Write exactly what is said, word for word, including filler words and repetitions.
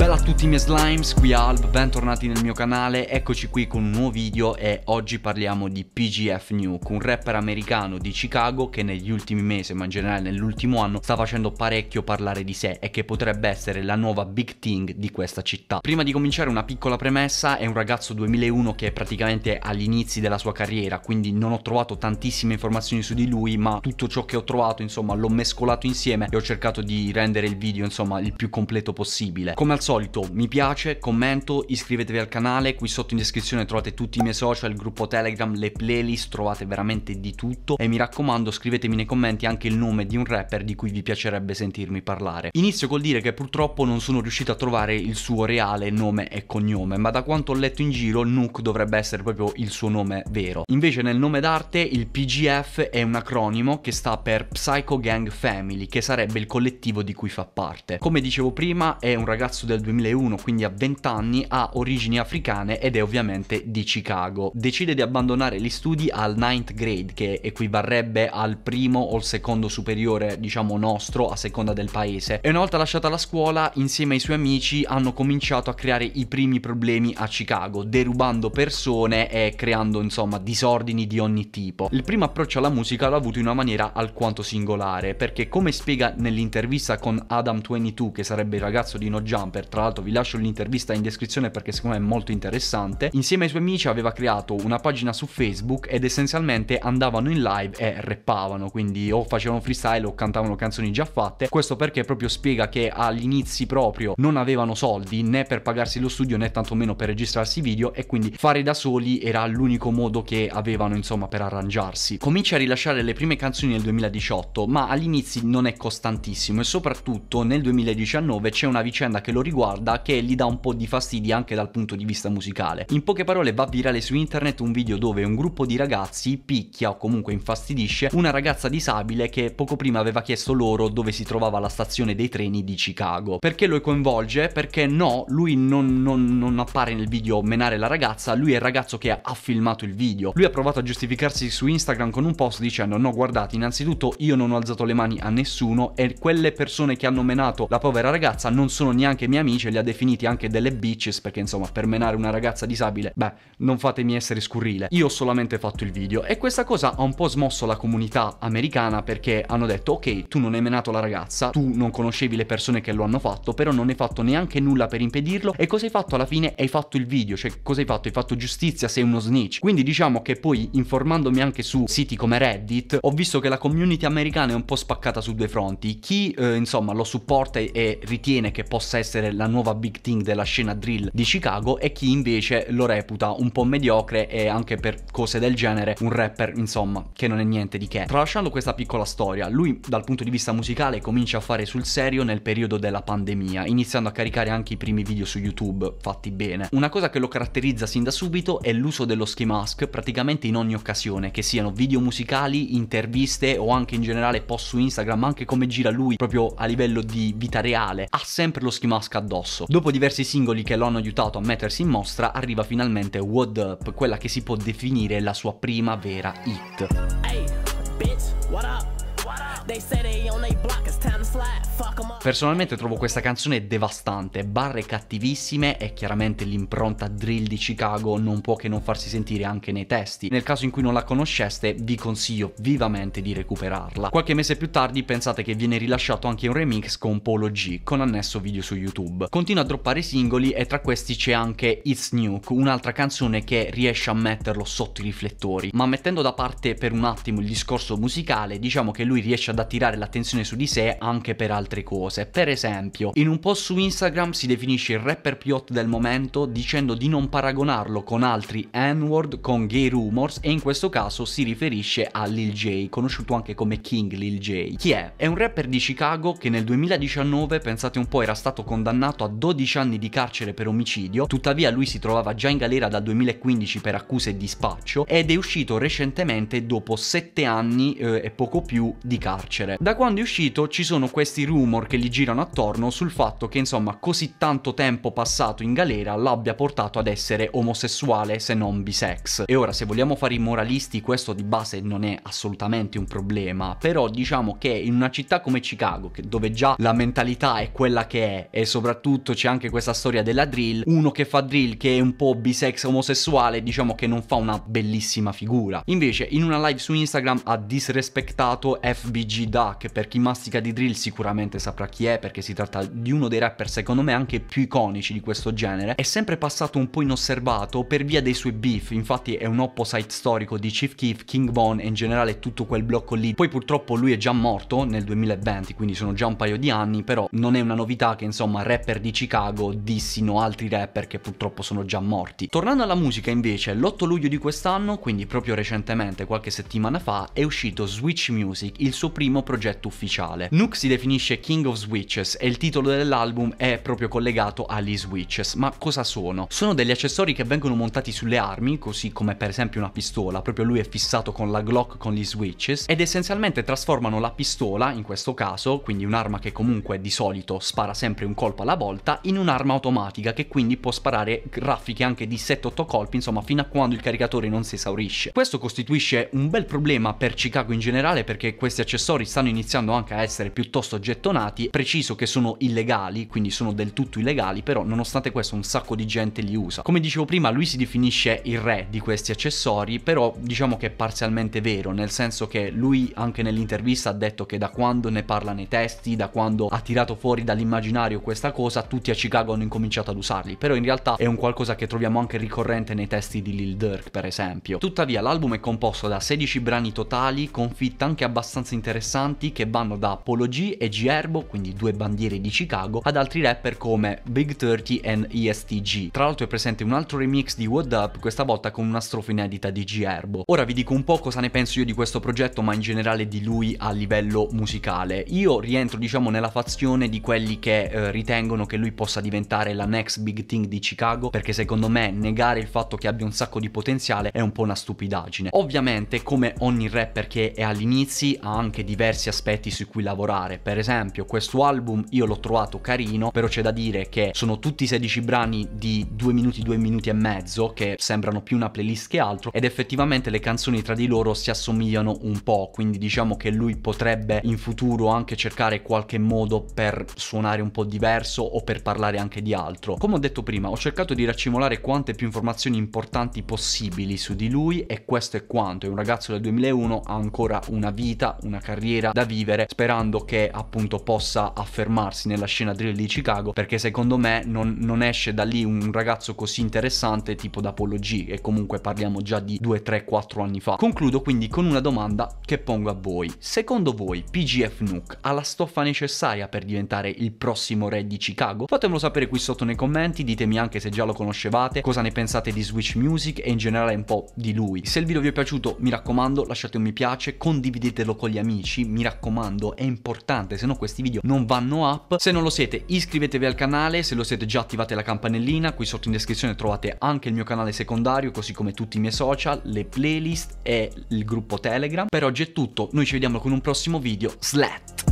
Bella a tutti i miei slimes, qui Alb, bentornati nel mio canale, eccoci qui con un nuovo video e oggi parliamo di P G F Nuke, un rapper americano di Chicago che negli ultimi mesi, ma in generale nell'ultimo anno, sta facendo parecchio parlare di sé e che potrebbe essere la nuova big thing di questa città. Prima di cominciare una piccola premessa, è un ragazzo duemilauno che è praticamente agli inizi della sua carriera, quindi non ho trovato tantissime informazioni su di lui, ma tutto ciò che ho trovato insomma l'ho mescolato insieme e ho cercato di rendere il video insomma il più completo possibile. Come al solito mi piace, commento, iscrivetevi al canale, qui sotto in descrizione trovate tutti i miei social, il gruppo Telegram, le playlist, trovate veramente di tutto e mi raccomando scrivetemi nei commenti anche il nome di un rapper di cui vi piacerebbe sentirmi parlare. Inizio col dire che purtroppo non sono riuscito a trovare il suo reale nome e cognome, ma da quanto ho letto in giro Nuke dovrebbe essere proprio il suo nome vero. Invece nel nome d'arte il P G F è un acronimo che sta per Psycho Gang Family, che sarebbe il collettivo di cui fa parte. Come dicevo prima è un ragazzo del duemilauno, quindi a venti anni, ha origini africane ed è ovviamente di Chicago. Decide di abbandonare gli studi al ninth grade, che equivarrebbe al primo o al secondo superiore, diciamo nostro, a seconda del paese, e una volta lasciata la scuola insieme ai suoi amici hanno cominciato a creare i primi problemi a Chicago, derubando persone e creando insomma disordini di ogni tipo. Il primo approccio alla musica l'ha avuto in una maniera alquanto singolare, perché come spiega nell'intervista con Adam ventidue, che sarebbe il ragazzo di No Jumper, tra l'altro vi lascio l'intervista in descrizione perché secondo me è molto interessante, insieme ai suoi amici aveva creato una pagina su Facebook ed essenzialmente andavano in live e rappavano, quindi o facevano freestyle o cantavano canzoni già fatte. Questo perché proprio spiega che agli inizi proprio non avevano soldi né per pagarsi lo studio né tantomeno per registrarsi video, e quindi fare da soli era l'unico modo che avevano insomma per arrangiarsi. Comincia a rilasciare le prime canzoni nel duemiladiciotto, ma agli inizi non è costantissimo e soprattutto nel duemiladiciannove c'è una vicenda che lo riguarda che gli dà un po' di fastidio anche dal punto di vista musicale. In poche parole va virale su internet un video dove un gruppo di ragazzi picchia o comunque infastidisce una ragazza disabile che poco prima aveva chiesto loro dove si trovava la stazione dei treni di Chicago. Perché lo coinvolge? Perché no, lui non, non, non appare nel video menare la ragazza, lui è il ragazzo che ha filmato il video. Lui ha provato a giustificarsi su Instagram con un post dicendo: no guardate, innanzitutto io non ho alzato le mani a nessuno e quelle persone che hanno menato la povera ragazza non sono neanche miei amici, e li ha definiti anche delle bitches, perché insomma per menare una ragazza disabile, beh, non fatemi essere scurrile, io ho solamente fatto il video. E questa cosa ha un po' smosso la comunità americana, perché hanno detto: ok, tu non hai menato la ragazza, tu non conoscevi le persone che lo hanno fatto, però non hai fatto neanche nulla per impedirlo, e cosa hai fatto alla fine? Hai fatto il video, cioè cosa hai fatto? Hai fatto giustizia, sei uno snitch. Quindi diciamo che poi, informandomi anche su siti come Reddit, ho visto che la community americana è un po' spaccata su due fronti: chi eh, insomma lo supporta e ritiene che possa essere la nuova big thing della scena drill di Chicago, e chi invece lo reputa un po' mediocre e anche per cose del genere un rapper insomma che non è niente di che. Tralasciando questa piccola storia, lui dal punto di vista musicale comincia a fare sul serio nel periodo della pandemia, iniziando a caricare anche i primi video su YouTube fatti bene. Una cosa che lo caratterizza sin da subito è l'uso dello ski mask praticamente in ogni occasione, che siano video musicali, interviste o anche in generale post su Instagram, anche come gira lui proprio a livello di vita reale, ha sempre lo ski mask addosso. Dopo diversi singoli che lo hanno aiutato a mettersi in mostra, arriva finalmente What Up, quella che si può definire la sua prima vera hit. Hey, bitch, what up? Personalmente trovo questa canzone devastante, barre cattivissime e chiaramente l'impronta drill di Chicago non può che non farsi sentire anche nei testi. Nel caso in cui non la conosceste vi consiglio vivamente di recuperarla. Qualche mese più tardi pensate che viene rilasciato anche un remix con Polo G con annesso video su YouTube. Continua a droppare singoli e tra questi c'è anche It's Nuke, un'altra canzone che riesce a metterlo sotto i riflettori, ma mettendo da parte per un attimo il discorso musicale diciamo che lui riesce ad attirare l'attenzione su di sé anche per altre cose. Per esempio, in un post su Instagram si definisce il rapper più hot del momento dicendo di non paragonarlo con altri N-word, con Gay Rumors, e in questo caso si riferisce a Lil Jay, conosciuto anche come King Lil Jay. Chi è? È un rapper di Chicago che nel duemiladiciannove, pensate un po', era stato condannato a dodici anni di carcere per omicidio, tuttavia lui si trovava già in galera dal duemilaquindici per accuse di spaccio ed è uscito recentemente dopo sette anni eh, e poco più di carcere. Da quando è uscito ci sono questi rumors rumor che gli girano attorno sul fatto che insomma così tanto tempo passato in galera l'abbia portato ad essere omosessuale se non bisex. E ora, se vogliamo fare i moralisti, questo di base non è assolutamente un problema, però diciamo che in una città come Chicago, che dove già la mentalità è quella che è, e soprattutto c'è anche questa storia della drill, uno che fa drill che è un po' bisex omosessuale diciamo che non fa una bellissima figura. Invece in una live su Instagram ha disrespectato F B G Duck, per chi mastica di drill sicuramente saprà chi è, perché si tratta di uno dei rapper secondo me anche più iconici di questo genere. È sempre passato un po' inosservato per via dei suoi beef, infatti è un opposite storico di Chief Keef, King Von e in generale tutto quel blocco lì. Poi purtroppo lui è già morto nel duemilaventi, quindi sono già un paio di anni, però non è una novità che insomma rapper di Chicago dissino altri rapper che purtroppo sono già morti. Tornando alla musica invece, l'otto luglio di quest'anno, quindi proprio recentemente, qualche settimana fa, è uscito Switch Music, il suo primo progetto ufficiale. Nuke si definisce King of Switches e il titolo dell'album è proprio collegato agli switches. Ma cosa sono? Sono degli accessori che vengono montati sulle armi, così come per esempio una pistola, proprio lui è fissato con la Glock con gli switches, ed essenzialmente trasformano la pistola, in questo caso, quindi un'arma che comunque di solito spara sempre un colpo alla volta, in un'arma automatica che quindi può sparare raffiche anche di sette otto colpi, insomma fino a quando il caricatore non si esaurisce. Questo costituisce un bel problema per Chicago in generale, perché questi accessori stanno iniziando anche a essere piuttosto gettonati. Preciso che sono illegali, quindi sono del tutto illegali, però nonostante questo un sacco di gente li usa. Come dicevo prima, lui si definisce il re di questi accessori, però diciamo che è parzialmente vero, nel senso che lui anche nell'intervista ha detto che da quando ne parla nei testi, da quando ha tirato fuori dall'immaginario questa cosa, tutti a Chicago hanno incominciato ad usarli, però in realtà è un qualcosa che troviamo anche ricorrente nei testi di Lil Durk per esempio. Tuttavia l'album è composto da sedici brani totali con feat anche abbastanza interessanti che vanno da Polo G e G Herbo, quindi due bandiere di Chicago, ad altri rapper come Big thirty e E S T G. Tra l'altro è presente un altro remix di What Up, questa volta con una strofa inedita di G Herbo. Ora vi dico un po' cosa ne penso io di questo progetto, ma in generale di lui a livello musicale. Io rientro diciamo nella fazione di quelli che eh, ritengono che lui possa diventare la next big thing di Chicago, perché secondo me negare il fatto che abbia un sacco di potenziale è un po' una stupidaggine. Ovviamente come ogni rapper che è all'inizio ha anche diversi aspetti su cui lavorare, per esempio questo album io l'ho trovato carino, però c'è da dire che sono tutti sedici brani di due minuti due minuti e mezzo che sembrano più una playlist che altro, ed effettivamente le canzoni tra di loro si assomigliano un po', quindi diciamo che lui potrebbe in futuro anche cercare qualche modo per suonare un po' diverso o per parlare anche di altro. Come ho detto prima, ho cercato di raccimolare quante più informazioni importanti possibili su di lui, e questo è quanto. È un ragazzo del duemilauno, ha ancora una vita, una carriera da vivere, sperando che appunto possa affermarsi nella scena drill di Chicago, perché secondo me non, non esce da lì un ragazzo così interessante tipo da Polo G, e comunque parliamo già di due tre quattro anni fa. Concludo quindi con una domanda che pongo a voi: secondo voi P G F Nuke ha la stoffa necessaria per diventare il prossimo re di Chicago? Fatemelo sapere qui sotto nei commenti, ditemi anche se già lo conoscevate, cosa ne pensate di Switch Music e in generale un po' di lui. Se il video vi è piaciuto, mi raccomando lasciate un mi piace, condividetelo con gli amici, mi raccomando è importante, se no questi video non vanno up. Se non lo siete iscrivetevi al canale, se lo siete già attivate la campanellina. Qui sotto in descrizione trovate anche il mio canale secondario, così come tutti i miei social, le playlist e il gruppo Telegram. Per oggi è tutto, noi ci vediamo con un prossimo video. Slat!